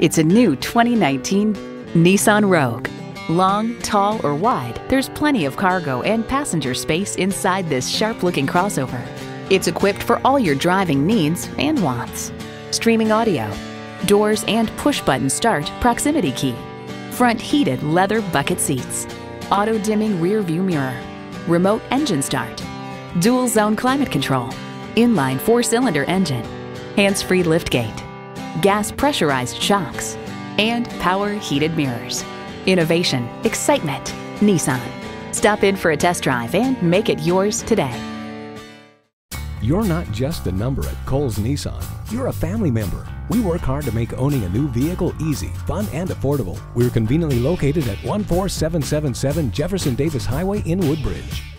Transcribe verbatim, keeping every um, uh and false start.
It's a new twenty nineteen Nissan Rogue. Long, tall, or wide, there's plenty of cargo and passenger space inside this sharp-looking crossover. It's equipped for all your driving needs and wants. Streaming audio, doors and push-button start proximity key, front heated leather bucket seats, auto-dimming rear-view mirror, remote engine start, dual-zone climate control, inline four-cylinder engine, hands-free liftgate, gas pressurized shocks, and power heated mirrors. Innovation, excitement, Nissan. Stop in for a test drive and make it yours today. You're not just a number at Cowles Nissan. You're a family member. We work hard to make owning a new vehicle easy, fun, and affordable. We're conveniently located at one four seven seven seven Jefferson Davis Highway in Woodbridge.